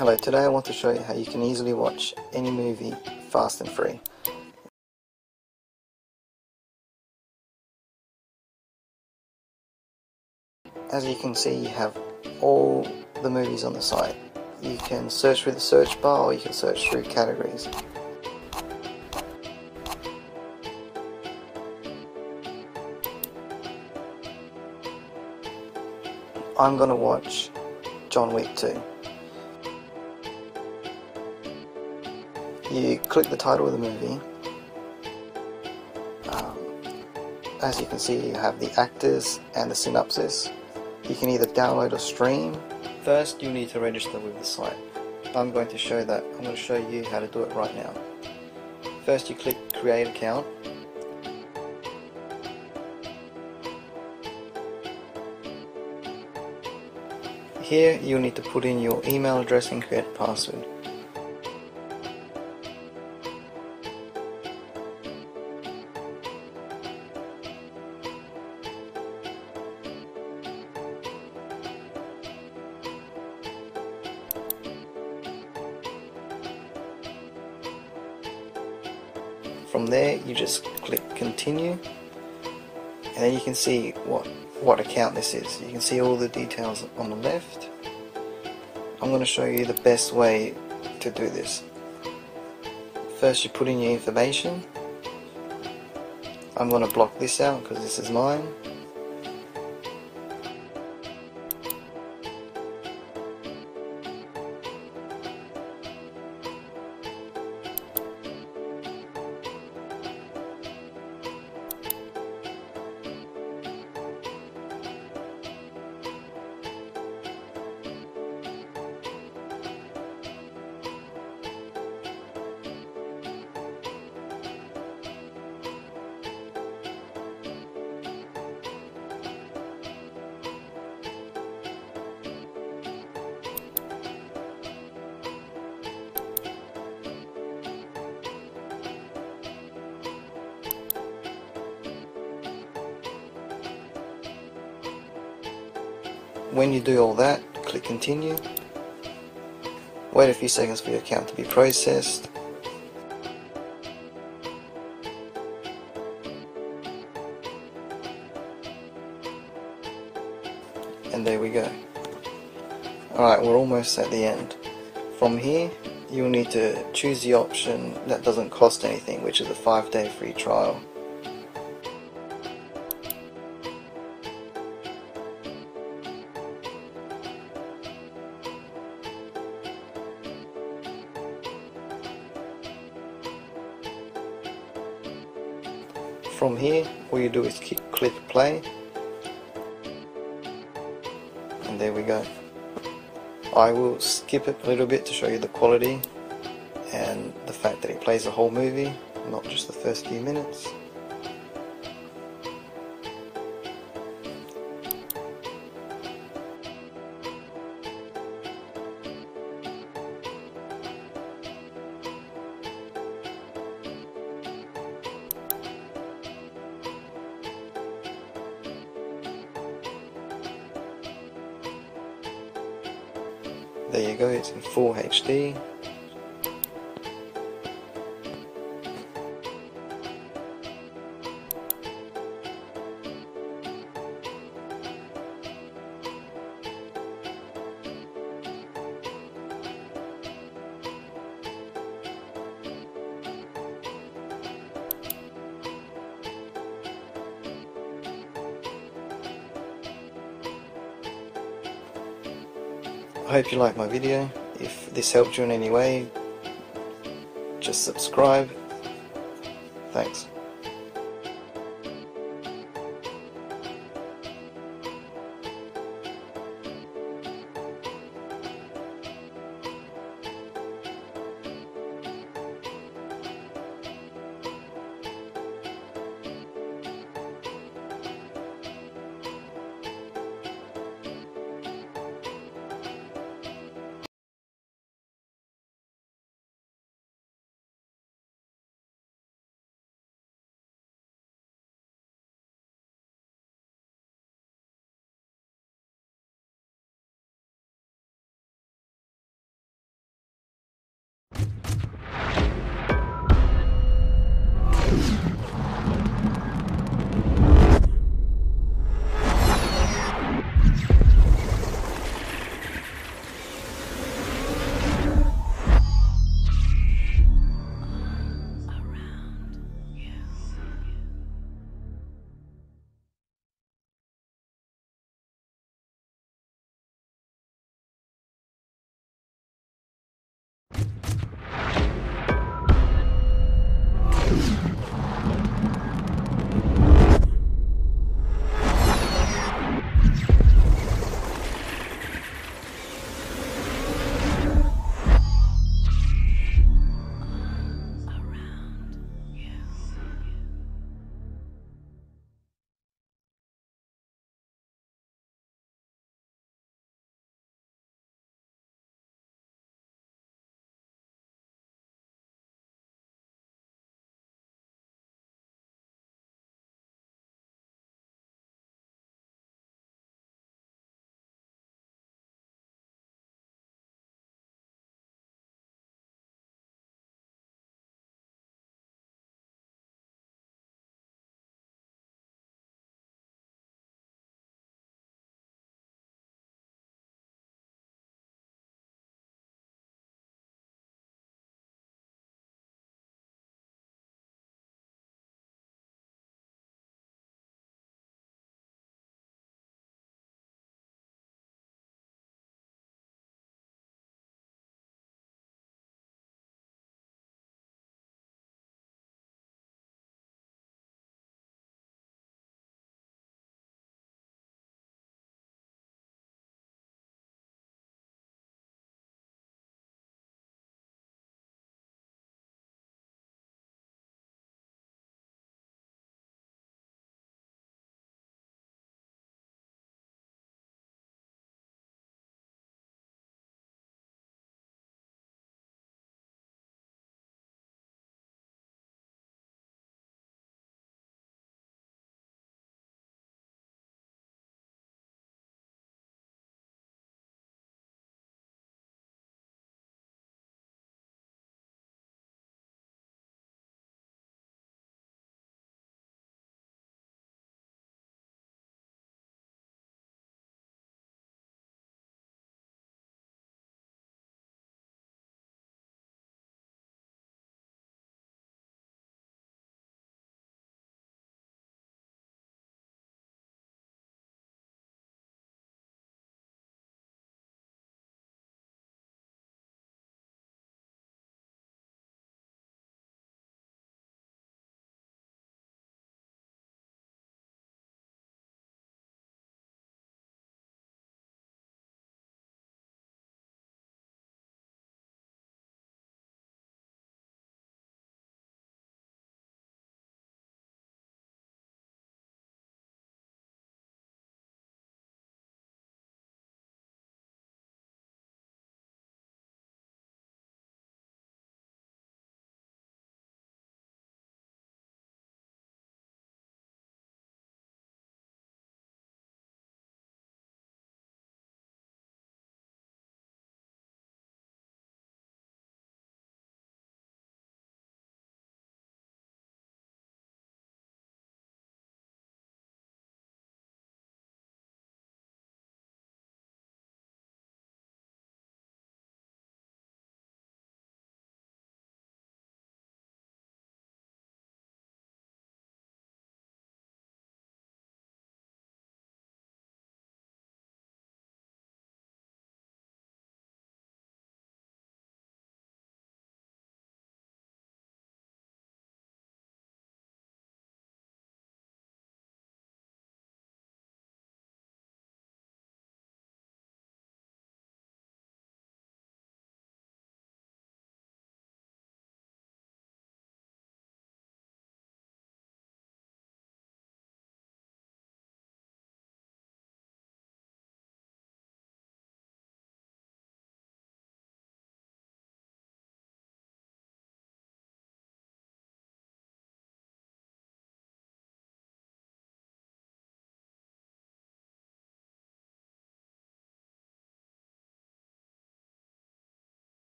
Hello, today I want to show you how you can easily watch any movie fast and free. As you can see, you have all the movies on the site. You can search through the search bar or you can search through categories. I'm going to watch John Wick 2. You click the title of the movie. As you can see, you have the actors and the synopsis. You can either download or stream. First, you need to register with the site. I'm going to show that. I'm going to show you how to do it right now. First, you click Create Account. Here, you'll need to put in your email address and create a password. From there, you just click continue, and then you can see what account this is. You can see all the details on the left. I'm going to show you the best way to do this. First, you put in your information. I'm going to block this out because this is mine. When you do all that, click continue. Wait a few seconds for your account to be processed. And there we go. Alright, we're almost at the end. From here, you'll need to choose the option that doesn't cost anything, which is a 5-day free trial. From here, all you do is click play, and there we go. I will skip it a little bit to show you the quality and the fact that it plays the whole movie, not just the first few minutes. There you go, it's in full HD. I hope you liked my video. If this helped you in any way, just subscribe. Thanks.